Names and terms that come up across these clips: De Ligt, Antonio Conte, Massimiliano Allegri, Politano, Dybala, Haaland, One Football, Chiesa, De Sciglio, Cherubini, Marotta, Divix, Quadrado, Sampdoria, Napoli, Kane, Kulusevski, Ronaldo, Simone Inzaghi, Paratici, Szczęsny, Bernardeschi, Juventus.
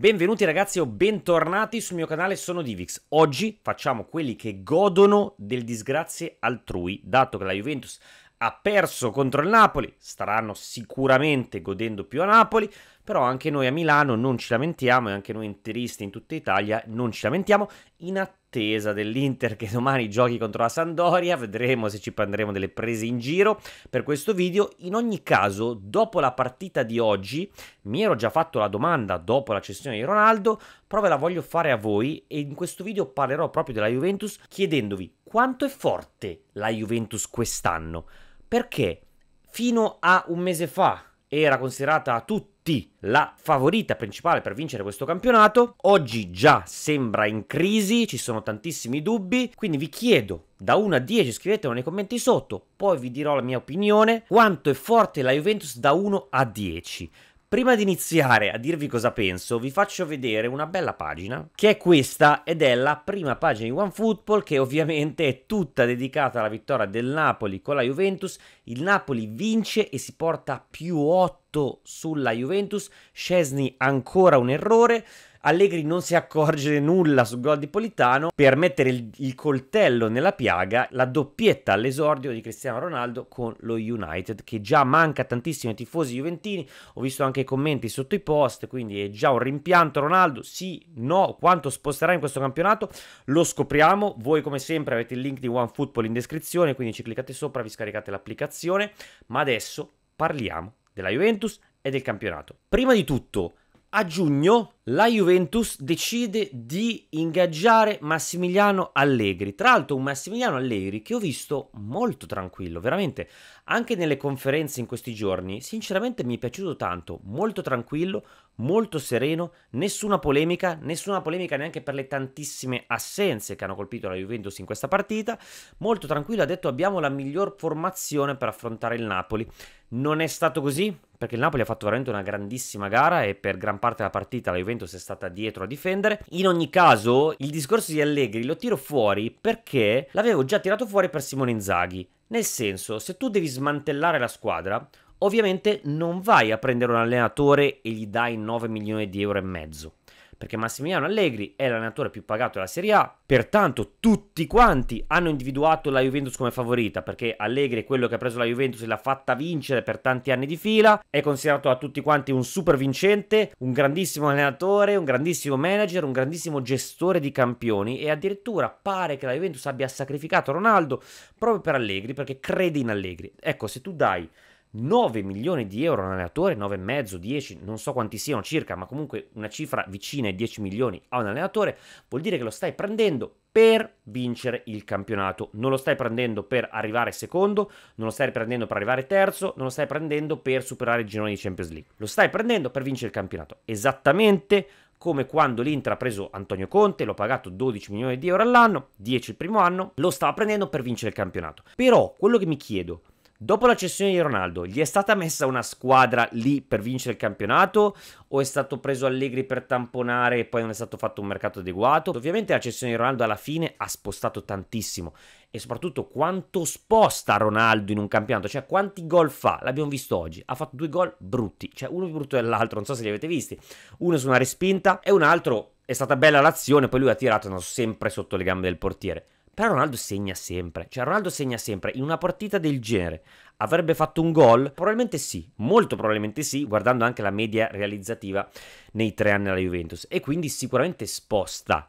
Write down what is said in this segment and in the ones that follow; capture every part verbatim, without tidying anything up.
Benvenuti ragazzi o bentornati sul mio canale, sono Divix. Oggi facciamo quelli che godono del disgrazie altrui, dato che la Juventus ha perso contro il Napoli, staranno sicuramente godendo più a Napoli, però anche noi a Milano non ci lamentiamo e anche noi interisti in tutta Italia non ci lamentiamo, in attesa dell'Inter che domani giochi contro la Sampdoria, vedremo se ci prenderemo delle prese in giro per questo video. In ogni caso, dopo la partita di oggi, mi ero già fatto la domanda dopo la cessione di Ronaldo, però ve la voglio fare a voi e in questo video parlerò proprio della Juventus chiedendovi quanto è forte la Juventus quest'anno. Perché fino a un mese fa era considerata a tutti la favorita principale per vincere questo campionato, oggi già sembra in crisi, ci sono tantissimi dubbi, quindi vi chiedo da uno a dieci, scrivetelo nei commenti sotto, poi vi dirò la mia opinione, quanto è forte la Juventus da uno a dieci. Prima di iniziare a dirvi cosa penso, vi faccio vedere una bella pagina, che è questa, ed è la prima pagina di One Football, che ovviamente è tutta dedicata alla vittoria del Napoli con la Juventus. Il Napoli vince e si porta più otto sulla Juventus, Szczęsny ancora un errore, Allegri non si accorge nulla sul gol di Politano per mettere il, il coltello nella piaga, la doppietta all'esordio di Cristiano Ronaldo con lo United, che già manca tantissimo ai tifosi juventini. Ho visto anche i commenti sotto i post, quindi è già un rimpianto Ronaldo, sì, no, quanto sposterà in questo campionato lo scopriamo. Voi come sempre avete il link di One Football in descrizione, quindi ci cliccate sopra, vi scaricate l'applicazione, ma adesso parliamo della Juventus e del campionato. Prima di tutto, a giugno la Juventus decide di ingaggiare Massimiliano Allegri, tra l'altro un Massimiliano Allegri che ho visto molto tranquillo, veramente, anche nelle conferenze in questi giorni, sinceramente mi è piaciuto tanto, molto tranquillo, molto sereno, nessuna polemica, nessuna polemica neanche per le tantissime assenze che hanno colpito la Juventus in questa partita, molto tranquillo, ha detto abbiamo la miglior formazione per affrontare il Napoli. Non è stato così, perché il Napoli ha fatto veramente una grandissima gara e per gran parte della partita la Juventus è stata dietro a difendere. In ogni caso, il discorso di Allegri lo tiro fuori perché l'avevo già tirato fuori per Simone Inzaghi. Nel senso, se tu devi smantellare la squadra, ovviamente non vai a prendere un allenatore e gli dai nove milioni di euro e mezzo. Perché Massimiliano Allegri è l'allenatore più pagato della Serie A, pertanto tutti quanti hanno individuato la Juventus come favorita, perché Allegri è quello che ha preso la Juventus e l'ha fatta vincere per tanti anni di fila, è considerato da tutti quanti un super vincente, un grandissimo allenatore, un grandissimo manager, un grandissimo gestore di campioni e addirittura pare che la Juventus abbia sacrificato Ronaldo proprio per Allegri, perché crede in Allegri. Ecco, se tu dai nove milioni di euro un allenatore, nove e mezzo, dieci, non so quanti siano circa, ma comunque una cifra vicina ai dieci milioni a un allenatore, vuol dire che lo stai prendendo per vincere il campionato, non lo stai prendendo per arrivare secondo, non lo stai prendendo per arrivare terzo, non lo stai prendendo per superare il girone di Champions League, lo stai prendendo per vincere il campionato, esattamente come quando l'Inter ha preso Antonio Conte, l'ho pagato dodici milioni di euro all'anno, dieci il primo anno, lo stava prendendo per vincere il campionato. Però quello che mi chiedo, dopo la cessione di Ronaldo, gli è stata messa una squadra lì per vincere il campionato o è stato preso Allegri per tamponare e poi non è stato fatto un mercato adeguato? Ovviamente la cessione di Ronaldo alla fine ha spostato tantissimo e soprattutto quanto sposta Ronaldo in un campionato, cioè quanti gol fa? L'abbiamo visto oggi, ha fatto due gol brutti, cioè uno più brutto dell'altro, non so se li avete visti, uno su una respinta e un altro è stata bella l'azione, poi lui ha tirato, no, sempre sotto le gambe del portiere. Però Ronaldo segna sempre, cioè Ronaldo segna sempre, in una partita del genere avrebbe fatto un gol? Probabilmente sì, molto probabilmente sì, guardando anche la media realizzativa nei tre anni alla Juventus, e quindi sicuramente sposta.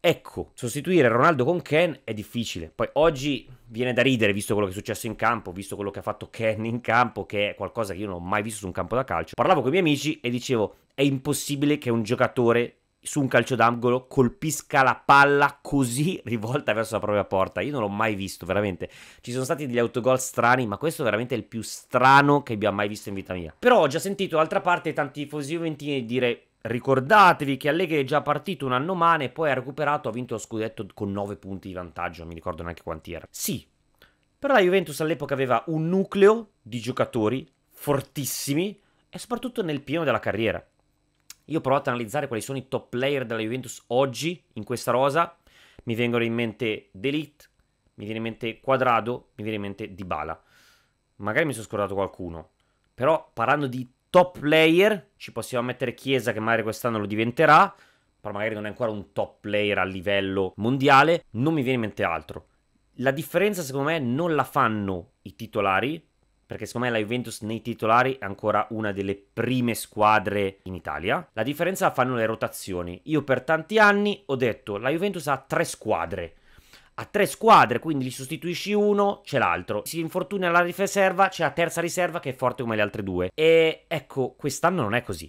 Ecco, sostituire Ronaldo con Kane è difficile, poi oggi viene da ridere visto quello che è successo in campo, visto quello che ha fatto Kane in campo, che è qualcosa che io non ho mai visto su un campo da calcio. Parlavo con i miei amici e dicevo, è impossibile che un giocatore su un calcio d'angolo colpisca la palla così rivolta verso la propria porta, io non l'ho mai visto veramente, ci sono stati degli autogol strani, ma questo veramente è il più strano che abbia mai visto in vita mia. Però ho già sentito d'altra parte tanti tifosi juventini dire ricordatevi che Allegri è già partito un anno male e poi ha recuperato, ha vinto lo scudetto con nove punti di vantaggio, non mi ricordo neanche quanti era. Sì, però la Juventus all'epoca aveva un nucleo di giocatori fortissimi e soprattutto nel pieno della carriera. Io ho provato ad analizzare quali sono i top player della Juventus oggi in questa rosa, mi vengono in mente De Ligt, mi viene in mente Quadrado, mi viene in mente Dybala. Magari mi sono scordato qualcuno, però parlando di top player, ci possiamo mettere Chiesa che magari quest'anno lo diventerà, però magari non è ancora un top player a livello mondiale, non mi viene in mente altro. La differenza secondo me non la fanno i titolari, perché secondo me la Juventus nei titolari è ancora una delle prime squadre in Italia. La differenza la fanno le rotazioni. Io per tanti anni ho detto la Juventus ha tre squadre. Ha tre squadre, quindi gli sostituisci uno, c'è l'altro. Si infortuna la riserva, c'è la terza riserva che è forte come le altre due. E ecco, quest'anno non è così.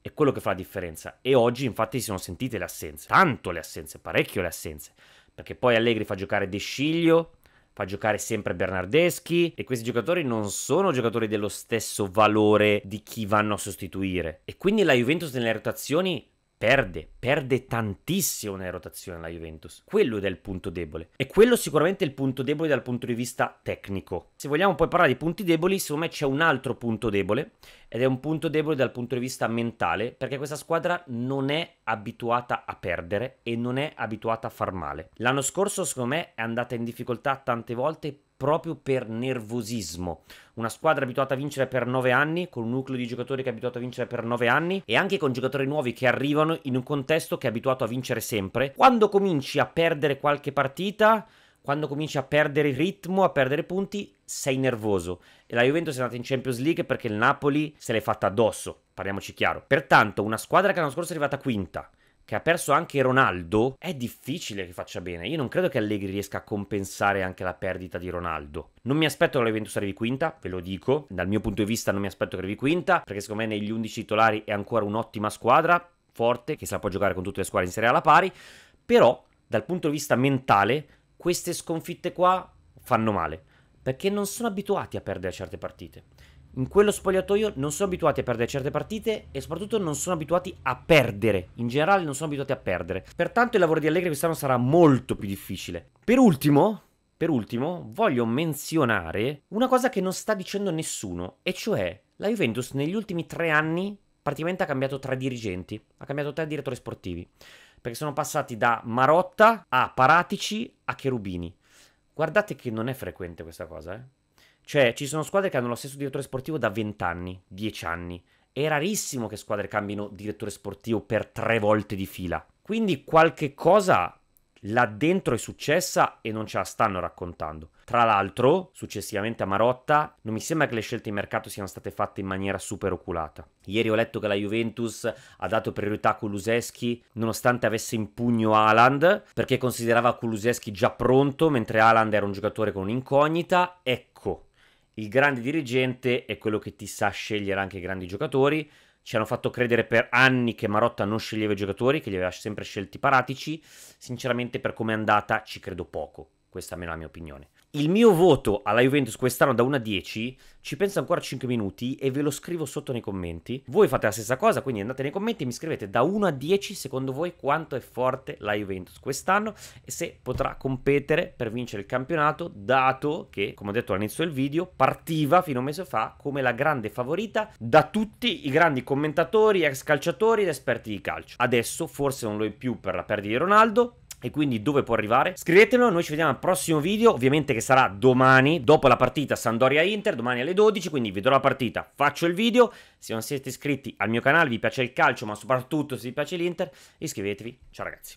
È quello che fa la differenza. E oggi infatti si sono sentite le assenze. Tanto le assenze, parecchio le assenze. Perché poi Allegri fa giocare De Sciglio, fa giocare sempre Bernardeschi, e questi giocatori non sono giocatori dello stesso valore di chi vanno a sostituire. E quindi la Juventus nelle rotazioni perde, perde tantissimo nelle rotazioni la Juventus. Quello è il punto debole. E quello sicuramente è il punto debole dal punto di vista tecnico. Se vogliamo poi parlare di punti deboli, secondo me c'è un altro punto debole, ed è un punto debole dal punto di vista mentale, perché questa squadra non è abituata a perdere e non è abituata a far male. L'anno scorso secondo me è andata in difficoltà tante volte proprio per nervosismo. Una squadra abituata a vincere per nove anni, con un nucleo di giocatori che è abituato a vincere per nove anni, e anche con giocatori nuovi che arrivano in un contesto che è abituato a vincere sempre. Quando cominci a perdere qualche partita, quando cominci a perdere ritmo, a perdere punti, sei nervoso. E la Juventus è andata in Champions League perché il Napoli se l'è fatta addosso, parliamoci chiaro. Pertanto una squadra che l'anno scorso è arrivata quinta, che ha perso anche Ronaldo, è difficile che faccia bene. Io non credo che Allegri riesca a compensare anche la perdita di Ronaldo. Non mi aspetto che la Juventus arrivi quinta, ve lo dico. Dal mio punto di vista non mi aspetto che arrivi quinta, perché secondo me negli undici titolari è ancora un'ottima squadra, forte, che se la può giocare con tutte le squadre in Serie A alla pari. Però, dal punto di vista mentale, queste sconfitte qua fanno male, perché non sono abituati a perdere certe partite. In quello spogliatoio non sono abituati a perdere certe partite e soprattutto non sono abituati a perdere. In generale non sono abituati a perdere. Pertanto il lavoro di Allegri quest'anno sarà molto più difficile. Per ultimo, per ultimo, voglio menzionare una cosa che non sta dicendo nessuno, e cioè la Juventus negli ultimi tre anni praticamente ha cambiato tre dirigenti, ha cambiato tre direttori sportivi, perché sono passati da Marotta a Paratici a Cherubini. Guardate che non è frequente questa cosa, eh. Cioè, ci sono squadre che hanno lo stesso direttore sportivo da vent'anni, dieci anni. È rarissimo che squadre cambino direttore sportivo per tre volte di fila. Quindi qualche cosa là dentro è successa e non ce la stanno raccontando. Tra l'altro, successivamente a Marotta, non mi sembra che le scelte di mercato siano state fatte in maniera super oculata. Ieri ho letto che la Juventus ha dato priorità a Kulusevski nonostante avesse in pugno Haaland, perché considerava Kulusevski già pronto, mentre Haaland era un giocatore con un'incognita. Ecco, il grande dirigente è quello che ti sa scegliere anche i grandi giocatori. Ci hanno fatto credere per anni che Marotta non sceglieva i giocatori, che li aveva sempre scelti Paratici. Sinceramente, per come è andata, ci credo poco. Questa almeno è la mia opinione. Il mio voto alla Juventus quest'anno da uno a dieci, ci penso ancora cinque minuti e ve lo scrivo sotto nei commenti. Voi fate la stessa cosa, quindi andate nei commenti e mi scrivete da uno a dieci secondo voi quanto è forte la Juventus quest'anno e se potrà competere per vincere il campionato, dato che, come ho detto all'inizio del video, partiva fino a un mese fa come la grande favorita da tutti i grandi commentatori, ex calciatori ed esperti di calcio. Adesso forse non lo è più per la perdita di Ronaldo, e quindi dove può arrivare? Scrivetemelo, noi ci vediamo al prossimo video, ovviamente che sarà domani, dopo la partita Sampdoria-Inter, domani alle dodici, quindi vedrò la partita, faccio il video. Se non siete iscritti al mio canale, vi piace il calcio, ma soprattutto se vi piace l'Inter, iscrivetevi. Ciao ragazzi.